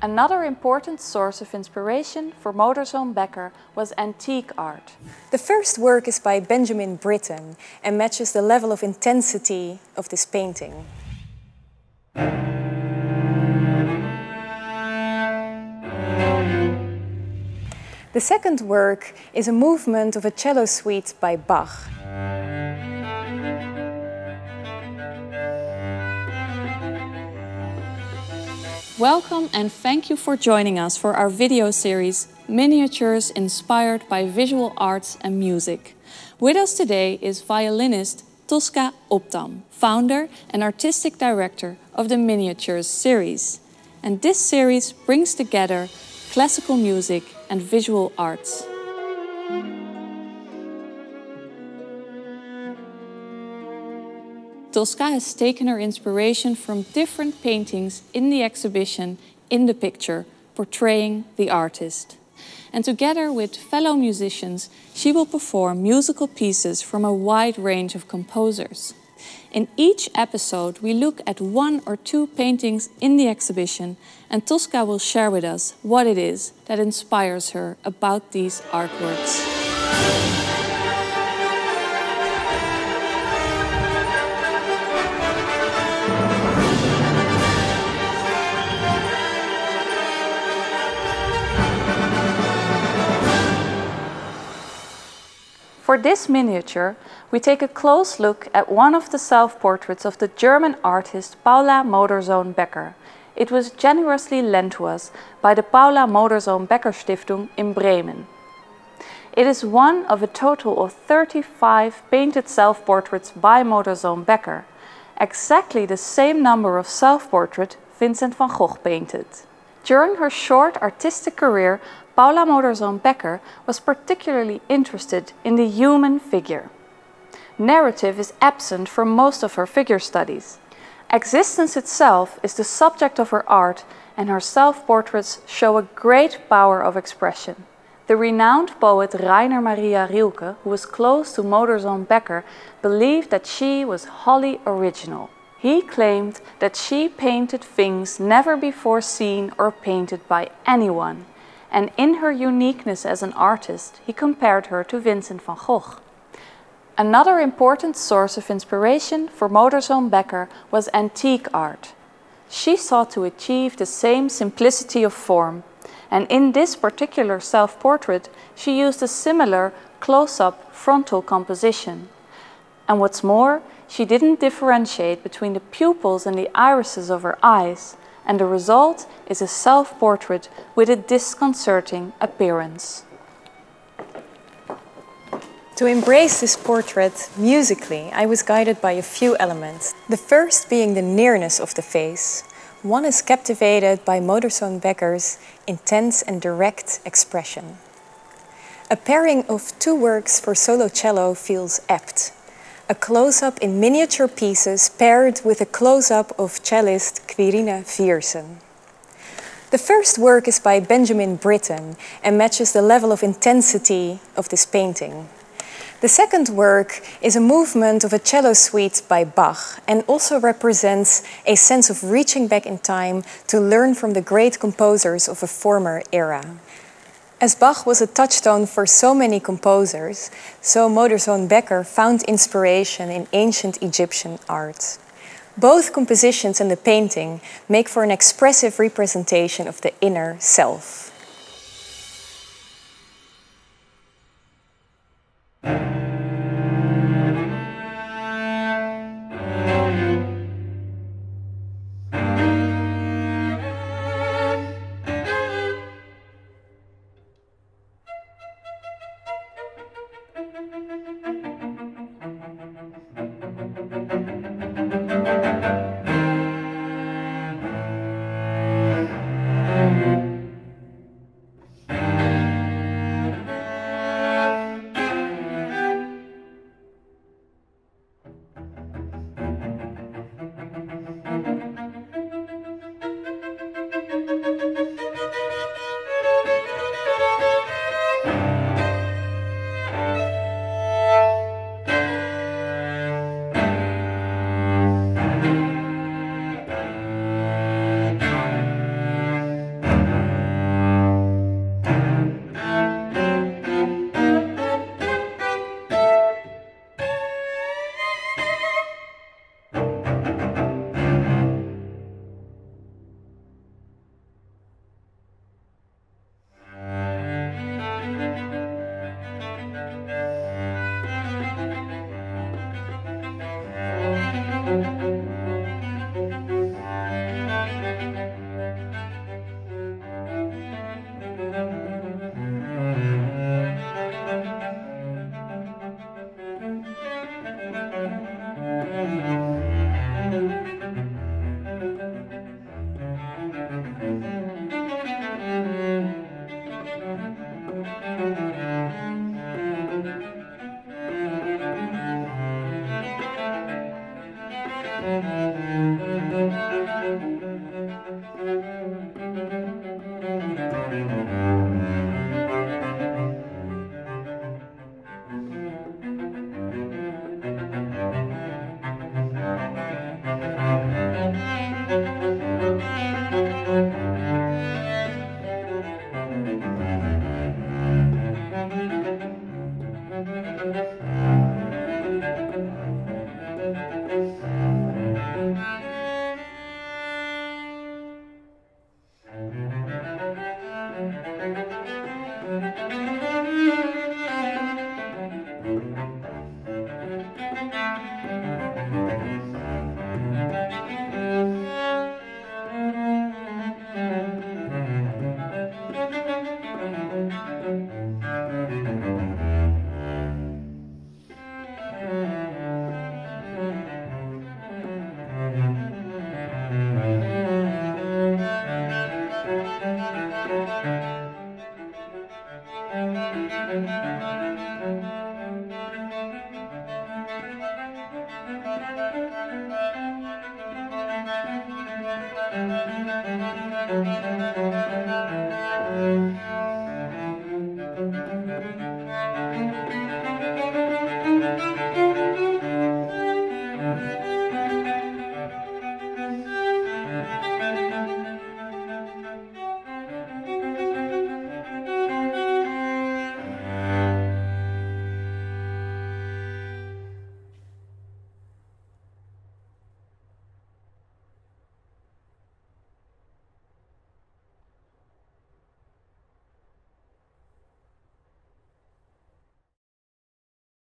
Another important source of inspiration for Modersohn-Becker was antique art. The first work is by Benjamin Britten and matches the level of intensity of this painting. The second work is a movement of a cello suite by Bach. Welcome and thank you for joining us for our video series, Miniatures Inspired by Visual Arts and Music. With us today is violinist Tosca Opdam, founder and artistic director of the Miniatures series. And this series brings together classical music and visual arts. Tosca has taken her inspiration from different paintings in the exhibition, In the Picture, portraying the artist. And together with fellow musicians, she will perform musical pieces from a wide range of composers. In each episode, we look at one or two paintings in the exhibition, and Tosca will share with us what it is that inspires her about these artworks. For this miniature, we take a close look at one of the self-portraits of the German artist Paula Modersohn-Becker. It was generously lent to us by the Paula Modersohn-Becker Stiftung in Bremen. It is one of a total of 35 painted self-portraits by Modersohn-Becker, exactly the same number of self-portraits Vincent van Gogh painted. During her short artistic career, Paula Modersohn-Becker was particularly interested in the human figure. Narrative is absent from most of her figure studies. Existence itself is the subject of her art, and her self-portraits show a great power of expression. The renowned poet Rainer Maria Rilke, who was close to Modersohn-Becker, believed that she was wholly original. He claimed that she painted things never before seen or painted by anyone. And in her uniqueness as an artist, he compared her to Vincent van Gogh. Another important source of inspiration for Modersohn-Becker was antique art. She sought to achieve the same simplicity of form, and in this particular self-portrait, she used a similar close-up frontal composition. And what's more, she didn't differentiate between the pupils and the irises of her eyes, and the result is a self-portrait with a disconcerting appearance. To embrace this portrait musically, I was guided by a few elements. The first being the nearness of the face. One is captivated by Modersohn-Becker's intense and direct expression. A pairing of two works for solo cello feels apt. A close-up in miniature pieces paired with a close-up of cellist Quirine Viersen. The first work is by Benjamin Britten and matches the level of intensity of this painting. The second work is a movement of a cello suite by Bach and also represents a sense of reaching back in time to learn from the great composers of a former era. As Bach was a touchstone for so many composers, so Modersohn-Becker found inspiration in ancient Egyptian art. Both compositions and the painting make for an expressive representation of the inner self.